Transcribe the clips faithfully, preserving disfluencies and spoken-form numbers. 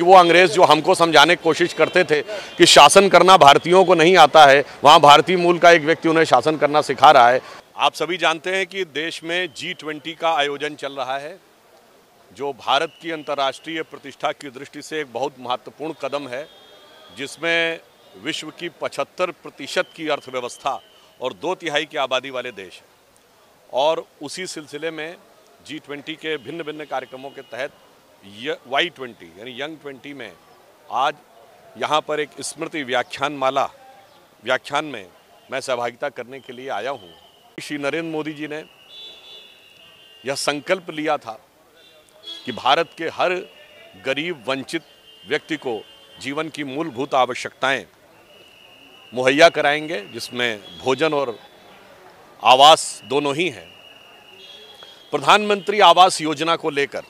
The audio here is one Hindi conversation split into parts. कि वो अंग्रेज़ जो हमको समझाने की कोशिश करते थे कि शासन करना भारतीयों को नहीं आता है, वहाँ भारतीय मूल का एक व्यक्ति उन्हें शासन करना सिखा रहा है। आप सभी जानते हैं कि देश में जी ट्वेंटी का आयोजन चल रहा है, जो भारत की अंतर्राष्ट्रीय प्रतिष्ठा की दृष्टि से एक बहुत महत्वपूर्ण कदम है, जिसमें विश्व की पचहत्तर प्रतिशत की अर्थव्यवस्था और दो तिहाई की आबादी वाले देश हैं। और उसी सिलसिले में जी ट्वेंटी के भिन्न भिन्न कार्यक्रमों के तहत वाई ट्वेंटी यानी यंग ट्वेंटी में आज यहाँ पर एक स्मृति व्याख्यान माला व्याख्यान में मैं सहभागिता करने के लिए आया हूँ। श्री नरेंद्र मोदी जी ने यह संकल्प लिया था कि भारत के हर गरीब वंचित व्यक्ति को जीवन की मूलभूत आवश्यकताएं मुहैया कराएंगे, जिसमें भोजन और आवास दोनों ही हैं। प्रधानमंत्री आवास योजना को लेकर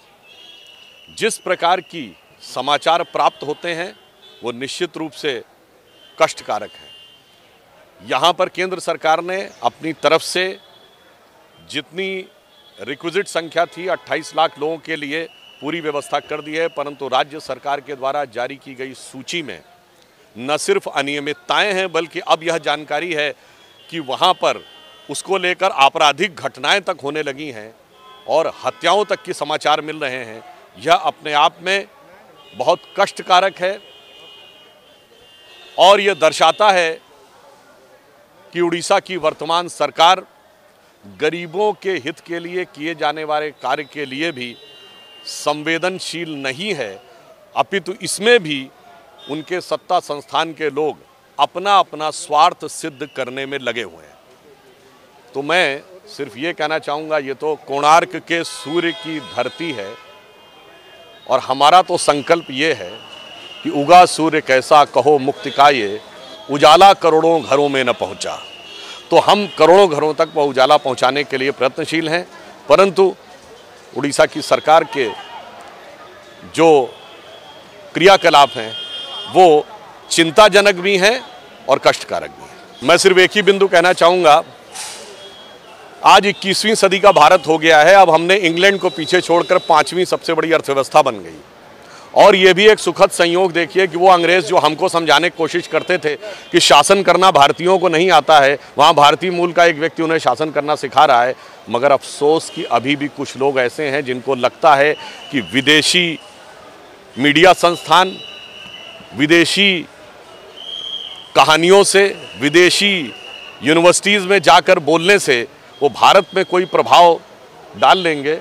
जिस प्रकार की समाचार प्राप्त होते हैं वो निश्चित रूप से कष्टकारक हैं। यहाँ पर केंद्र सरकार ने अपनी तरफ से जितनी रिक्विजिट संख्या थी अट्ठाईस लाख लोगों के लिए पूरी व्यवस्था कर दी है, परंतु राज्य सरकार के द्वारा जारी की गई सूची में न सिर्फ अनियमितताएं हैं, बल्कि अब यह जानकारी है कि वहाँ पर उसको लेकर आपराधिक घटनाएं तक होने लगी हैं और हत्याओं तक की समाचार मिल रहे हैं। यह अपने आप में बहुत कष्टकारक है और यह दर्शाता है कि उड़ीसा की वर्तमान सरकार गरीबों के हित के लिए किए जाने वाले कार्य के लिए भी संवेदनशील नहीं है, अपितु इसमें भी उनके सत्ता संस्थान के लोग अपना अपना स्वार्थ सिद्ध करने में लगे हुए हैं। तो मैं सिर्फ ये कहना चाहूँगा, ये तो कोणार्क के सूर्य की धरती है और हमारा तो संकल्प ये है कि उगा सूर्य कैसा कहो मुक्ति का ये उजाला करोड़ों घरों में न पहुँचा। तो हम करोड़ों घरों तक वह उजाला पहुँचाने के लिए प्रयत्नशील हैं, परंतु उड़ीसा की सरकार के जो क्रियाकलाप हैं वो चिंताजनक भी हैं और कष्टकारक भी हैं। मैं सिर्फ एक ही बिंदु कहना चाहूँगा, आज इक्कीसवीं सदी का भारत हो गया है। अब हमने इंग्लैंड को पीछे छोड़कर पाँचवीं सबसे बड़ी अर्थव्यवस्था बन गई। और ये भी एक सुखद संयोग देखिए कि वो अंग्रेज़ जो हमको समझाने की कोशिश करते थे कि शासन करना भारतीयों को नहीं आता है, वहाँ भारतीय मूल का एक व्यक्ति उन्हें शासन करना सिखा रहा है। मगर अफसोस कि अभी भी कुछ लोग ऐसे हैं जिनको लगता है कि विदेशी मीडिया संस्थान, विदेशी कहानियों से, विदेशी यूनिवर्सिटीज़ में जाकर बोलने से वो भारत में कोई प्रभाव डाल लेंगे।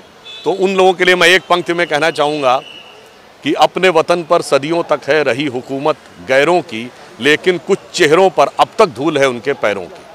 तो उन लोगों के लिए मैं एक पंक्ति में कहना चाहूँगा कि अपने वतन पर सदियों तक है रही हुकूमत गैरों की, लेकिन कुछ चेहरों पर अब तक धूल है उनके पैरों की।